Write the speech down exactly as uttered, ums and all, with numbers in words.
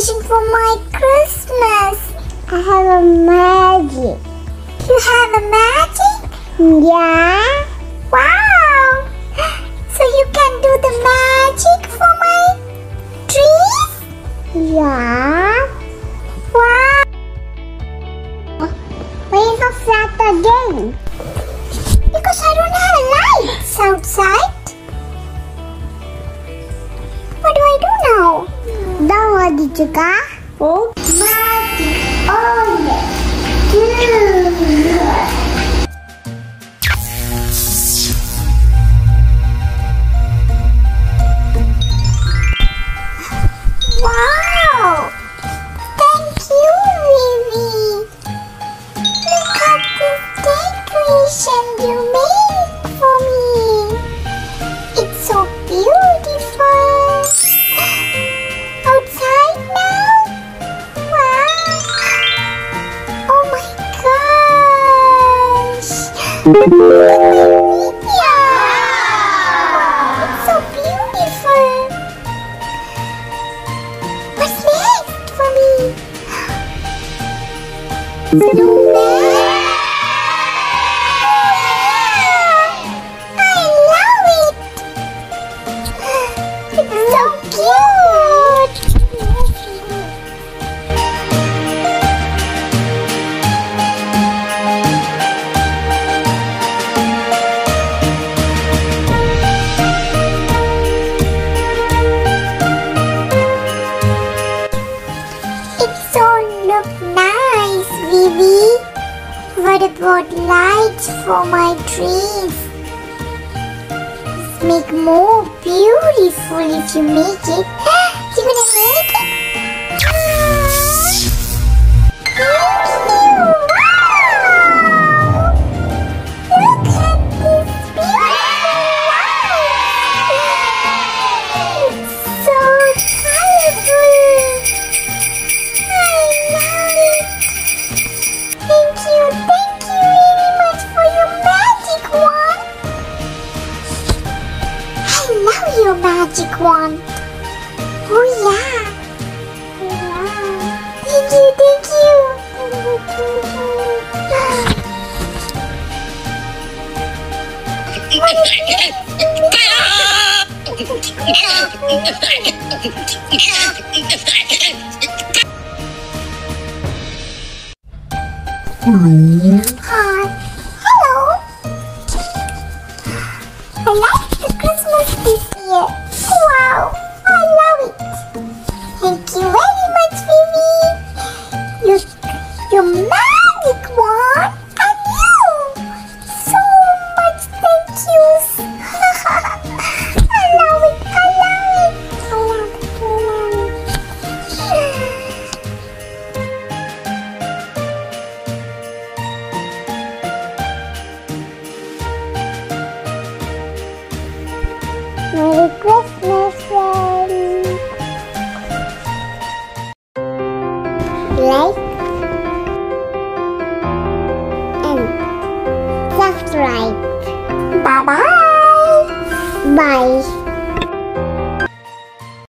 decoration for my Christmas. I have a magic. You have a magic? Yeah. Wow. So you can do the magic for my trees? Yeah. Wow. Where's the flat again? Because I don't have lights outside. What do I do now? Don't worry, Chika. Oh. Magic. Oh, yeah. Wow! Thank you, Vivi. Look at this decoration you made for me. It's so beautiful. Outside now? Wow! Oh my gosh! Yeah! It's so beautiful. What's next for me? Snowman? Yeah! I love it! It's so cute! It's all look nice, Vivi. What about lights for my trees? Make more beautiful if you make it. You gonna make it? Ah, thank you! Wow! Look at this beautiful light! It's so colorful! I love it! Thank you, thank you very much for your magic wand. I love your magic wand. Oh yeah. Yeah. Thank you, thank you. What is this? Hello. Hi. Hello. I like the Christmas this year. Wow. I love it. Thank you very much, Vivi. Your, your magic wand and you. So much thank yous. I love it. I love it. I love it. I love it. Merry Christmas, friends! Like and subscribe. Bye-bye! Bye! Bye. Bye.